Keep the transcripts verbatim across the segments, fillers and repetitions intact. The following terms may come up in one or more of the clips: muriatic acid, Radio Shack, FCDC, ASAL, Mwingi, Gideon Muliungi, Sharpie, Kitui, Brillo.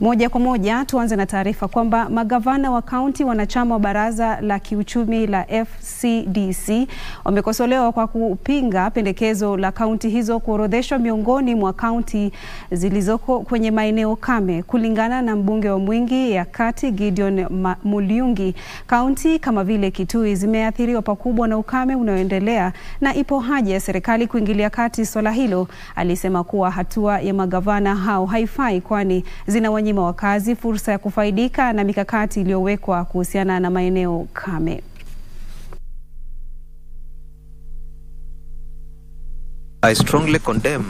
Moja kwa moja tuanze na taarifa kwamba magavana wa kaunti wanachama wa baraza la kiuchumi la F C D C wamekosolewa kwa kupinga pendekezo la kaunti hizo kuorodheshwa miongoni mwa kaunti zilizoko kwenye maeneo kame. Kulingana na mbunge wa Mwingi ya Kati Gideon Muliungi, kaunti kama vile Kitui zimeathiriwa pakubwa na ukame unaoendelea na ipo haja ya serikali kuingilia kati swala hilo. Alisema kuwa hatua ya magavana hao haifai kwani zina nyima wakazi fursa ya kufaidika na mikakati iliyowekwa kuhusiana na maeneo kame. I strongly condemn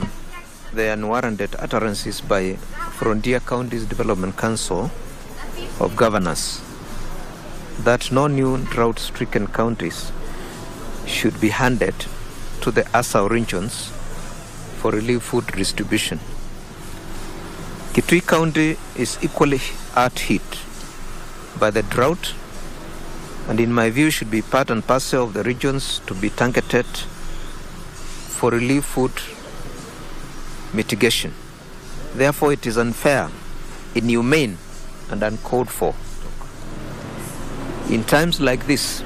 the unwarranted utterances by Frontier Counties Development Council of Governors that no new drought-stricken counties should be handed to the A S A L regions for relief food distribution. Kitui County is equally hard hit by the drought and in my view should be part and parcel of the regions to be targeted for relief food mitigation. Therefore it is unfair, inhumane and uncalled for. In times like this,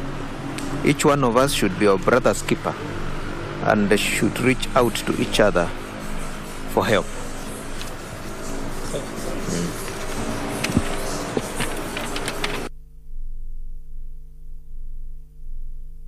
each one of us should be our brother's keeper and should reach out to each other for help. Thank you.